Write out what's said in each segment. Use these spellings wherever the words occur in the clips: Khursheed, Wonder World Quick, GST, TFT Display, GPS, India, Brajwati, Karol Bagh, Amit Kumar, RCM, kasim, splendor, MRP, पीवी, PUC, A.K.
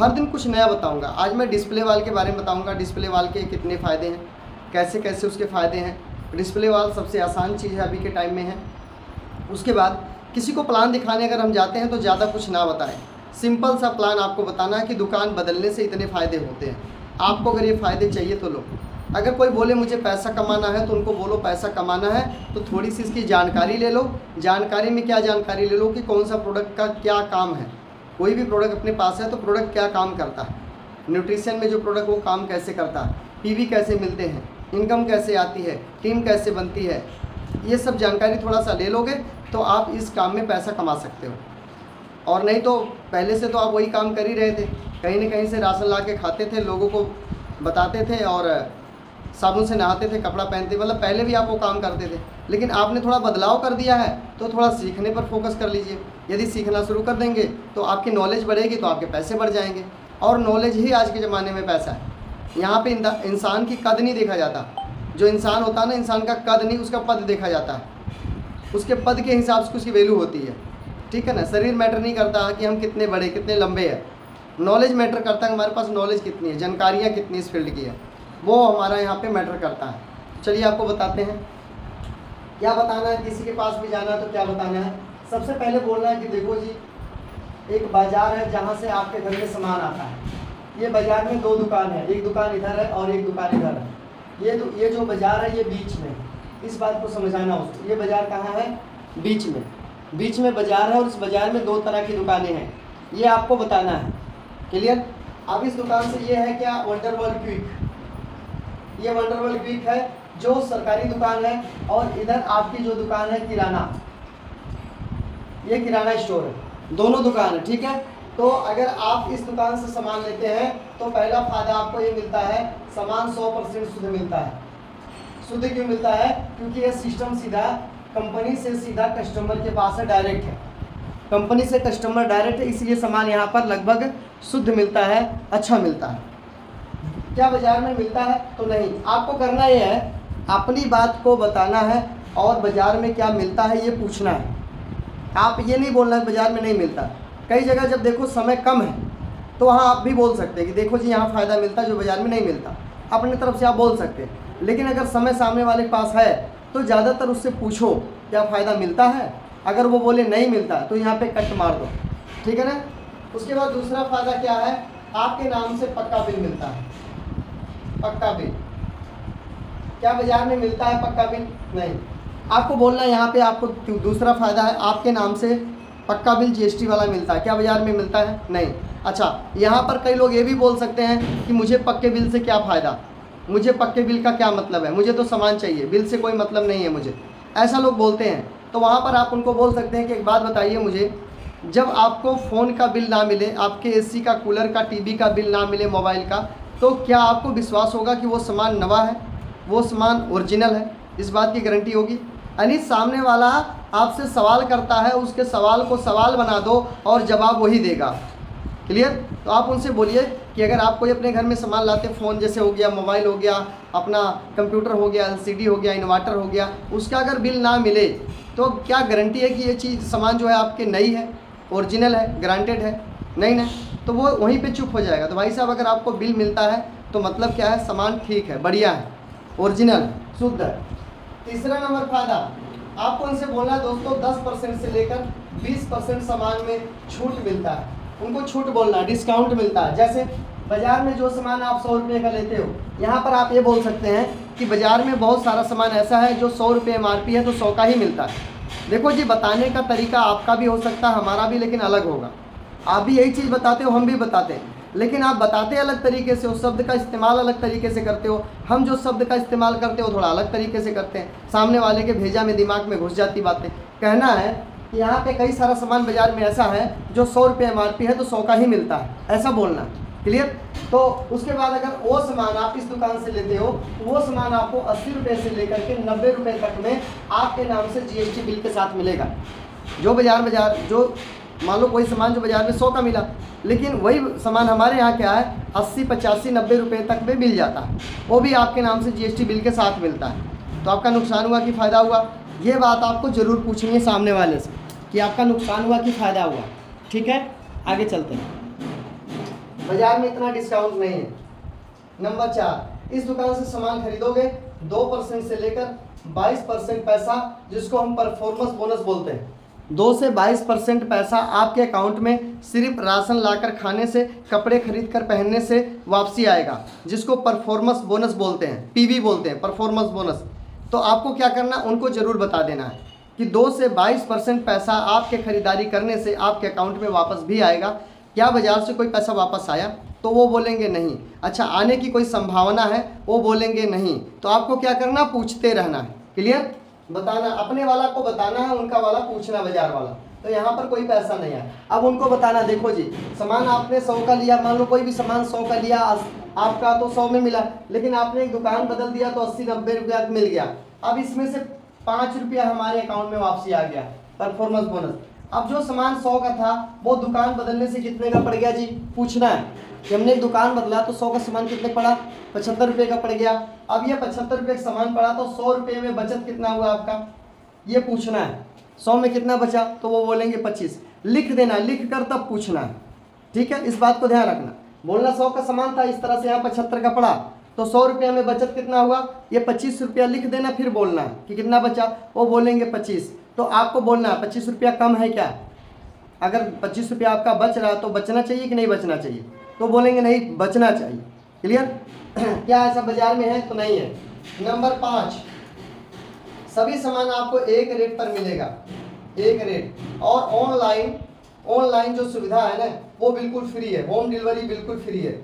हर दिन कुछ नया बताऊंगा। आज मैं डिस्प्ले वाल के बारे में बताऊंगा, डिस्प्ले वाल के कितने फ़ायदे हैं, कैसे कैसे उसके फ़ायदे हैं। डिस्प्ले वाल सबसे आसान चीज़ है अभी के टाइम में है। उसके बाद किसी को प्लान दिखाने अगर हम जाते हैं तो ज़्यादा कुछ ना बताएं, सिंपल सा प्लान आपको बताना है कि दुकान बदलने से इतने फ़ायदे होते हैं। आपको अगर ये फ़ायदे चाहिए तो लो। अगर कोई बोले मुझे पैसा कमाना है तो उनको बोलो पैसा कमाना है तो थोड़ी सी इसकी जानकारी ले लो। जानकारी में क्या जानकारी ले लो कि कौन सा प्रोडक्ट का क्या काम है। कोई भी प्रोडक्ट अपने पास है तो प्रोडक्ट क्या काम करता है, न्यूट्रिशन में जो प्रोडक्ट वो काम कैसे करता है, पीवी कैसे मिलते हैं, इनकम कैसे आती है, टीम कैसे बनती है, ये सब जानकारी थोड़ा सा ले लोगे तो आप इस काम में पैसा कमा सकते हो। और नहीं तो पहले से तो आप वही काम कर ही रहे थे, कहीं ना कहीं से राशन ला के खाते थे, लोगों को बताते थे और साबुन से नहाते थे, कपड़ा पहनते, मतलब पहले भी आप वो काम करते थे, लेकिन आपने थोड़ा बदलाव कर दिया है तो थोड़ा सीखने पर फोकस कर लीजिए। यदि सीखना शुरू कर देंगे तो आपकी नॉलेज बढ़ेगी तो आपके पैसे बढ़ जाएंगे, और नॉलेज ही आज के ज़माने में पैसा है। यहाँ पे इंसान की कद नहीं देखा जाता, जो इंसान होता है ना, इंसान का कद नहीं उसका पद देखा जाता है, उसके पद के हिसाब से उसकी वैल्यू होती है, ठीक है ना। शरीर मैटर नहीं करता कि हम कितने बड़े कितने लंबे हैं, नॉलेज मैटर करता है, हमारे पास नॉलेज कितनी है, जानकारियाँ कितनी इस फील्ड की है, वो हमारा यहाँ पे मैटर करता है। चलिए आपको बताते हैं क्या बताना है, किसी के पास भी जाना है तो क्या बताना है। सबसे पहले बोलना है कि देखो जी एक बाज़ार है जहाँ से आपके घर में सामान आता है। ये बाज़ार में दो दुकान है, एक दुकान इधर है और एक दुकान इधर है। ये जो बाज़ार है ये बीच में, इस बात को समझाना उसको। ये बाज़ार कहाँ है? बीच में। बीच में बाज़ार है और इस बाज़ार में दो तरह की दुकानें हैं, ये आपको बताना है, क्लियर। अब इस दुकान से ये है क्या, वंडर वर्ल्ड क्विक, ये वंडर वर्ल्ड क्विक है जो सरकारी दुकान है, और इधर आपकी जो दुकान है किराना, ये किराना स्टोर है, दोनों दुकान है, ठीक है। तो अगर आप इस दुकान से सामान लेते हैं तो पहला फ़ायदा आपको ये मिलता है, सामान 100% शुद्ध मिलता है। शुद्ध क्यों मिलता है? क्योंकि ये सिस्टम सीधा कंपनी से सीधा कस्टमर के पास है, डायरेक्ट है, कंपनी से कस्टमर डायरेक्ट है, इसलिए सामान यहाँ पर लगभग शुद्ध मिलता है, अच्छा मिलता है। क्या बाज़ार में मिलता है? तो नहीं। आपको करना ये है अपनी बात को बताना है और बाज़ार में क्या मिलता है ये पूछना है। आप ये नहीं बोलना है बाज़ार में नहीं मिलता। कई जगह जब देखो समय कम है तो वहाँ आप भी बोल सकते हैं कि देखो जी यहाँ फ़ायदा मिलता है जो बाज़ार में नहीं मिलता, अपने तरफ से आप बोल सकते हैं। लेकिन अगर समय सामने वाले के पास है तो ज़्यादातर उससे पूछो क्या फ़ायदा मिलता है, अगर वो बोले नहीं मिलता तो यहाँ पर कट मार दो, ठीक है ना। उसके बाद दूसरा फ़ायदा क्या है, आपके नाम से पक्का बिल मिलता है। पक्का बिल क्या बाज़ार में मिलता है? पक्का बिल नहीं। आपको बोलना है यहाँ पे आपको दूसरा फ़ायदा है, आपके नाम से पक्का बिल जीएसटी वाला मिलता है। क्या बाज़ार में मिलता है? नहीं। अच्छा, यहाँ पर कई लोग ये भी बोल सकते हैं कि मुझे पक्के बिल से क्या फ़ायदा, मुझे पक्के बिल का क्या मतलब है, मुझे तो सामान चाहिए, बिल से कोई मतलब नहीं है मुझे, ऐसा लोग बोलते हैं। तो वहाँ पर आप उनको बोल सकते हैं कि एक बात बताइए मुझे, जब आपको फ़ोन का बिल ना मिले, आपके एसी का, कूलर का, टीवी का बिल ना मिले, मोबाइल का, तो क्या आपको विश्वास होगा कि वो सामान नवा है, वो सामान ओरिजिनल है, इस बात की गारंटी होगी? यानी सामने वाला आपसे सवाल करता है, उसके सवाल को सवाल बना दो और जवाब वही देगा, क्लियर। तो आप उनसे बोलिए कि अगर आप कोई अपने घर में सामान लाते, फ़ोन जैसे हो गया, मोबाइल हो गया, अपना कंप्यूटर हो गया, एलसीडी हो गया, इन्वर्टर हो गया, उसका अगर बिल ना मिले तो क्या गारंटी है कि ये चीज़ सामान जो है आपके नई है, ओरिजिनल है, ग्रांटेड है? नहीं ना, तो वो वहीं पे चुप हो जाएगा। तो भाई साहब अगर आपको बिल मिलता है तो मतलब क्या है, सामान ठीक है, बढ़िया है, ओरिजिनल, शुद्ध है। तीसरा नंबर फायदा, आपको उनसे बोलना है दोस्तों 10% से लेकर 20% सामान में छूट मिलता है, उनको छूट बोलना है, डिस्काउंट मिलता है। जैसे बाज़ार में जो सामान आप 100 रुपये का लेते हो, यहाँ पर आप ये बोल सकते हैं कि बाज़ार में बहुत सारा सामान ऐसा है जो 100 रुपये MRP है तो 100 का ही मिलता है। देखो जी बताने का तरीका आपका भी हो सकता है, हमारा भी, लेकिन अलग होगा। आप भी यही चीज़ बताते हो, हम भी बताते हैं, लेकिन आप बताते अलग तरीके से हो, शब्द का इस्तेमाल अलग तरीके से करते हो, हम जो शब्द का इस्तेमाल करते हो थोड़ा अलग तरीके से करते हैं, सामने वाले के भेजा में दिमाग में घुस जाती बातें। कहना है कि यहाँ पे कई सारा सामान बाज़ार में ऐसा है जो 100 रुपये MRP है तो 100 का ही मिलता है, ऐसा बोलना, क्लियर। तो उसके बाद अगर वो सामान आप इस दुकान से लेते हो, वो सामान आपको 80 रुपये से लेकर के 90 रुपये तक में आपके नाम से GST बिल के साथ मिलेगा। जो बाज़ार जो मान लो कोई सामान जो बाज़ार में 100 का मिला, लेकिन वही सामान हमारे यहाँ क्या है 80, 85, 90 रुपये तक में मिल जाता है, वो भी आपके नाम से GST बिल के साथ मिलता है। तो आपका नुकसान हुआ कि फ़ायदा हुआ? ये बात आपको ज़रूर पूछनी है सामने वाले से कि आपका नुकसान हुआ कि फ़ायदा हुआ, ठीक है। आगे चलते हैं। बाजार में इतना डिस्काउंट नहीं है। नंबर 4, इस दुकान से सामान खरीदोगे 2% से लेकर 22% पैसा, जिसको हम परफॉर्मेंस बोनस बोलते हैं, 2 से 22% पैसा आपके अकाउंट में सिर्फ राशन लाकर खाने से, कपड़े खरीद कर पहनने से वापसी आएगा, जिसको परफॉर्मेंस बोनस बोलते हैं, पीवी बोलते हैं, परफॉर्मेंस बोनस। तो आपको क्या करना, उनको ज़रूर बता देना है कि 2 से 22% पैसा आपके ख़रीदारी करने से आपके अकाउंट में वापस भी आएगा। क्या बाज़ार से कोई पैसा वापस आया? तो वो बोलेंगे नहीं। अच्छा, आने की कोई संभावना है? वो बोलेंगे नहीं। तो आपको क्या करना, पूछते रहना है। क्लियर? बताना, अपने वाला को बताना है, उनका वाला पूछना, बाज़ार वाला। तो यहाँ पर कोई पैसा नहीं आया। अब उनको बताना, देखो जी, सामान आपने 100 का लिया, मान लो कोई भी सामान 100 का लिया आपका, तो 100 में मिला, लेकिन आपने एक दुकान बदल दिया तो 80-90 रुपया मिल गया। अब इसमें से 5 रुपया हमारे अकाउंट में वापसी आ गया, परफॉर्मेंस बोनस। अब जो सामान 100 का था वो दुकान बदलने से कितने का पड़ गया जी, पूछना है कि हमने दुकान बदला तो 100 का सामान कितने पड़ा, 75 रुपये का पड़ गया। अब ये 75 रुपये का सामान पड़ा तो 100 रुपये में बचत कितना हुआ आपका, ये पूछना है। 100 में कितना बचा? तो वो बोलेंगे 25। लिख देना, लिख कर तब पूछना है, ठीक है? इस बात को ध्यान रखना। बोलना 100 का सामान था, इस तरह से यहाँ 75 का पड़ा तो 100 रुपया में बचत कितना हुआ, ये 25 रुपया लिख देना। फिर बोलना है कि कितना बचा, वो बोलेंगे 25। तो आपको बोलना है 25 रुपया कम है क्या? अगर 25 रुपया आपका बच रहा तो बचना चाहिए कि नहीं बचना चाहिए? तो बोलेंगे नहीं, बचना चाहिए। क्लियर? क्या ऐसा बाज़ार में है? तो नहीं है। नंबर 5, सभी सामान आपको एक रेट पर मिलेगा, एक रेट। और ऑनलाइन जो सुविधा है ना, वो बिल्कुल फ्री है। होम डिलीवरी बिल्कुल फ्री है,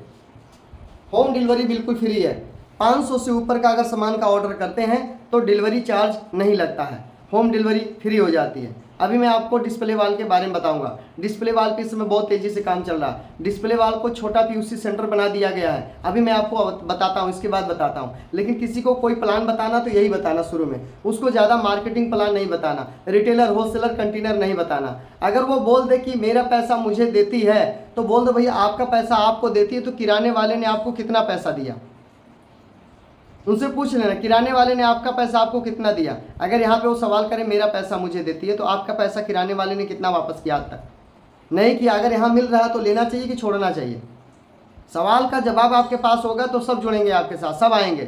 होम डिलीवरी बिल्कुल फ्री है। 500 से ऊपर का अगर सामान का ऑर्डर करते हैं तो डिलीवरी चार्ज नहीं लगता है, होम डिलीवरी फ्री हो जाती है। अभी मैं आपको डिस्प्ले वाल के बारे में बताऊंगा। डिस्प्ले वाल पे इस समय बहुत तेज़ी से काम चल रहा है। डिस्प्ले वाल को छोटा PUC सेंटर बना दिया गया है। अभी मैं आपको बताता हूँ, इसके बाद बताता हूँ। लेकिन किसी को कोई प्लान बताना तो यही बताना शुरू में, उसको ज़्यादा मार्केटिंग प्लान नहीं बताना, रिटेलर, होलसेलर, कंटेनर नहीं बताना। अगर वो बोल दे कि मेरा पैसा मुझे देती है तो बोल दो भैया आपका पैसा आपको देती है, तो किराने वाले ने आपको कितना पैसा दिया उनसे पूछ लेना, किराने वाले ने आपका पैसा आपको कितना दिया। अगर यहाँ पे वो सवाल करें मेरा पैसा मुझे देती है, तो आपका पैसा किराने वाले ने कितना वापस किया आज तक? नहीं किया। अगर यहाँ मिल रहा तो लेना चाहिए कि छोड़ना चाहिए? सवाल का जवाब आपके पास होगा तो सब जुड़ेंगे आपके साथ, सब आएंगे।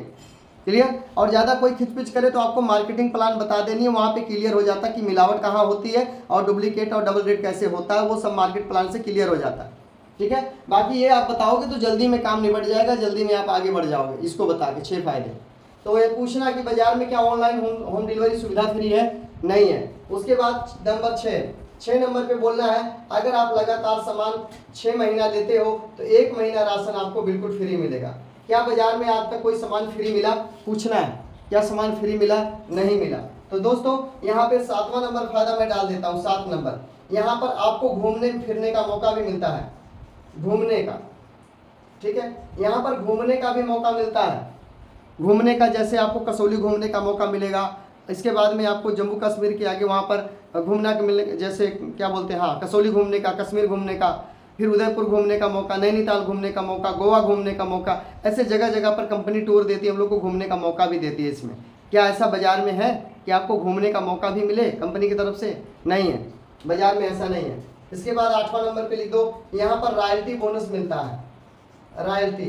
क्लियर? और ज़्यादा कोई खिचपिच करे तो आपको मार्केटिंग प्लान बता देनी है, वहाँ पे क्लियर हो जाता है कि मिलावट कहाँ होती है और डुप्लीकेट और डबल रेट कैसे होता है, वो सब मार्केट प्लान से क्लियर हो जाता है। ठीक है? बाकी ये आप बताओगे तो जल्दी में काम निपट जाएगा, जल्दी में आप आगे बढ़ जाओगे। इसको बता के 6 फायदे। तो ये पूछना कि बाज़ार में क्या ऑनलाइन होम डिलीवरी सुविधा फ्री है? नहीं है। उसके बाद नंबर 6 नंबर पे बोलना है, अगर आप लगातार सामान 6 महीना लेते हो तो 1 महीना राशन आपको बिल्कुल फ्री मिलेगा। क्या बाज़ार में आज तक कोई सामान फ्री मिला? पूछना है, क्या सामान फ्री मिला? नहीं मिला। तो दोस्तों यहाँ पर 7वां नंबर फायदा मैं डाल देता हूँ। 7 नंबर, यहाँ पर आपको घूमने फिरने का मौका भी मिलता है, घूमने का। ठीक है? यहाँ पर घूमने का भी मौका मिलता है। घूमने का जैसे आपको कसौली घूमने का मौका मिलेगा, इसके बाद में आपको जम्मू कश्मीर के आगे वहाँ पर घूमना मिले, जैसे क्या बोलते हैं, हाँ, कसौली घूमने का, कश्मीर घूमने का, फिर उदयपुर घूमने का मौका, नैनीताल घूमने का मौका, गोवा घूमने का मौका। ऐसे जगह जगह पर कंपनी टूर देती है, हम लोग को घूमने का मौका भी देती है। इसमें क्या ऐसा बाज़ार में है कि आपको घूमने का मौका भी मिले कंपनी की तरफ से? नहीं है, बाज़ार में ऐसा नहीं है। इसके बाद 8वां नंबर पे लिख दो, यहाँ पर रॉयल्टी बोनस मिलता है, रॉयल्टी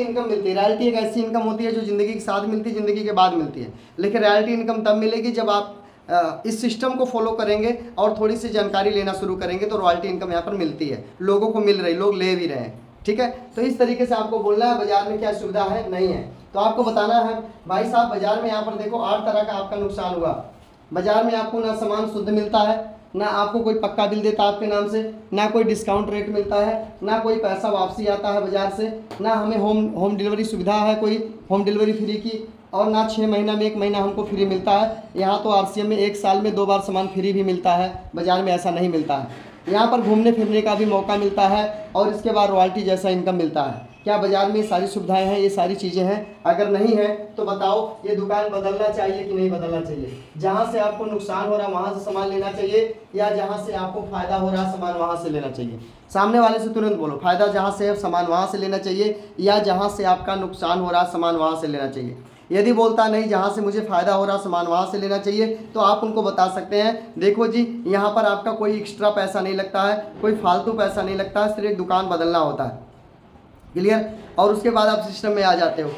इनकम मिलती है। रॉयल्टी एक ऐसी इनकम होती है जो ज़िंदगी के साथ मिलती है, ज़िंदगी के बाद मिलती है। लेकिन रॉयल्टी इनकम तब मिलेगी जब आप इस सिस्टम को फॉलो करेंगे और थोड़ी सी जानकारी लेना शुरू करेंगे, तो रॉयल्टी इनकम यहाँ पर मिलती है, लोगों को मिल रही, लोग ले भी रहे हैं। ठीक है? तो इस तरीके से आपको बोलना है बाज़ार में क्या सुविधा है, नहीं है। तो आपको बताना है भाई साहब बाज़ार में, यहाँ पर देखो 8 तरह का आपका नुकसान हुआ। बाज़ार में आपको ना सामान शुद्ध मिलता है, ना आपको कोई पक्का बिल देता आपके नाम से, ना कोई डिस्काउंट रेट मिलता है, ना कोई पैसा वापसी आता है बाज़ार से, ना हमें होम डिलीवरी सुविधा है कोई, होम डिलीवरी फ्री की, और ना 6 महीना में 1 महीना हमको फ्री मिलता है। यहाँ तो RCM में 1 साल में 2 बार सामान फ्री भी मिलता है, बाज़ार में ऐसा नहीं मिलता है। यहाँ पर घूमने फिरने का भी मौका मिलता है और इसके बाद रॉयल्टी जैसा इनकम मिलता है। क्या बाज़ार में ये सारी सुविधाएं हैं, ये सारी चीज़ें हैं? अगर नहीं है तो बताओ ये दुकान बदलना चाहिए कि नहीं बदलना चाहिए? जहाँ से आपको नुकसान हो रहा वहाँ से सामान लेना चाहिए, या जहाँ से आपको फ़ायदा हो रहा सामान वहाँ से लेना चाहिए? सामने वाले से तुरंत बोलो, फ़ायदा जहाँ से है सामान वहाँ से लेना चाहिए, या जहाँ से आपका नुकसान हो रहा सामान वहाँ से लेना चाहिए। यदि बोलता नहीं जहाँ से मुझे फ़ायदा हो रहा सामान वहाँ से लेना चाहिए, तो आप उनको बता सकते हैं देखो जी यहाँ पर आपका कोई एक्स्ट्रा पैसा नहीं लगता है, कोई फालतू पैसा नहीं लगता है, सिर्फ दुकान बदलना होता है। क्लियर। और उसके बाद आप सिस्टम में आ जाते हो।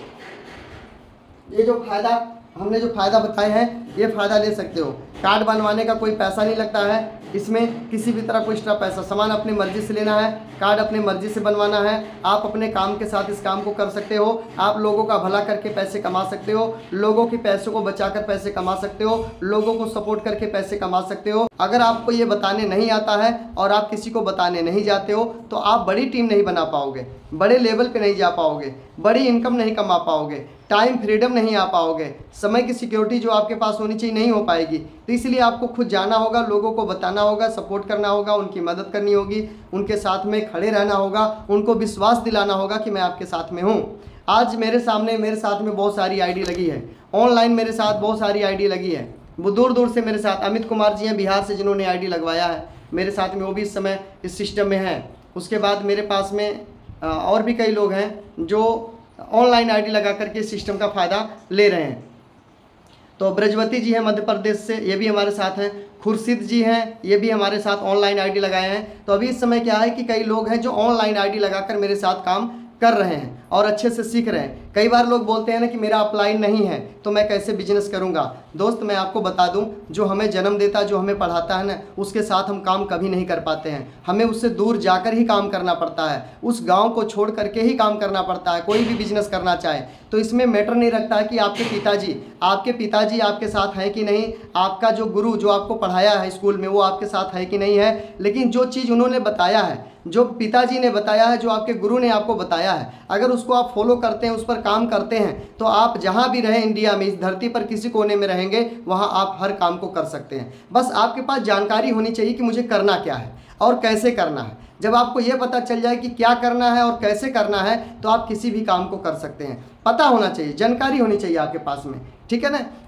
ये जो फ़ायदा हमने जो फ़ायदा बताए हैं ये फ़ायदा ले सकते हो। कार्ड बनवाने का कोई पैसा नहीं लगता है, इसमें किसी भी तरह कोई एक्स्ट्रा पैसा, सामान अपनी मर्ज़ी से लेना है, कार्ड अपनी मर्ज़ी से बनवाना है। आप अपने काम के साथ इस काम को कर सकते हो। आप लोगों का भला करके पैसे कमा सकते हो, लोगों के पैसों को बचाकर पैसे कमा सकते हो, लोगों को सपोर्ट करके पैसे कमा सकते हो। अगर आपको ये बताने नहीं आता है और आप किसी को बताने नहीं जाते हो तो आप बड़ी टीम नहीं बना पाओगे, बड़े लेवल पर नहीं जा पाओगे, बड़ी इनकम नहीं कमा पाओगे, टाइम फ्रीडम नहीं आ पाओगे, समय की सिक्योरिटी जो आपके पास होनी चाहिए नहीं हो पाएगी। तो इसलिए आपको खुद जाना होगा, लोगों को बताना होगा, सपोर्ट करना होगा, उनकी मदद करनी होगी, उनके साथ में खड़े रहना होगा, उनको विश्वास दिलाना होगा कि मैं आपके साथ में हूँ। आज मेरे साथ में बहुत सारी आईडी लगी है ऑनलाइन, मेरे साथ बहुत सारी आईडी लगी है। वो दूर से मेरे साथ अमित कुमार जी हैं बिहार से, जिन्होंने आईडी लगवाया है मेरे साथ में, वो भी इस समय इस सिस्टम में हैं। उसके बाद मेरे पास में और भी कई लोग हैं जो ऑनलाइन आईडी लगा करके इस सिस्टम का फ़ायदा ले रहे हैं। तो ब्रजवती जी हैं मध्य प्रदेश से, ये भी हमारे साथ हैं। खुर्शीद जी हैं, ये भी हमारे साथ ऑनलाइन आईडी लगाए हैं। तो अभी इस समय क्या है कि कई लोग हैं जो ऑनलाइन आईडी लगाकर मेरे साथ काम कर रहे हैं और अच्छे से सीख रहे हैं। कई बार लोग बोलते हैं ना कि मेरा अपलाइन नहीं है तो मैं कैसे बिजनेस करूंगा। दोस्त मैं आपको बता दूं, जो हमें जन्म देता है, जो हमें पढ़ाता है ना, उसके साथ हम काम कभी नहीं कर पाते हैं। हमें उससे दूर जाकर ही काम करना पड़ता है, उस गांव को छोड़ करके ही काम करना पड़ता है कोई भी बिजनेस करना चाहे तो। इसमें मैटर नहीं रखता है कि आपके पिताजी आपके साथ हैं कि नहीं, आपका जो गुरु जो आपको पढ़ाया है स्कूल में वो आपके साथ है कि नहीं है, लेकिन जो चीज़ उन्होंने बताया है, जो पिताजी ने बताया है, जो आपके गुरु ने आपको बताया है, अगर उसको आप फॉलो करते हैं, उस पर काम करते हैं, तो आप जहाँ भी रहें इंडिया में, इस धरती पर किसी कोने में रहेंगे, वहाँ आप हर काम को कर सकते हैं। बस आपके पास जानकारी होनी चाहिए कि मुझे करना क्या है और कैसे करना है। जब आपको ये पता चल जाए कि क्या करना है और कैसे करना है तो आप किसी भी काम को कर सकते हैं। पता होना चाहिए, जानकारी होनी चाहिए आपके पास में, ठीक है ना।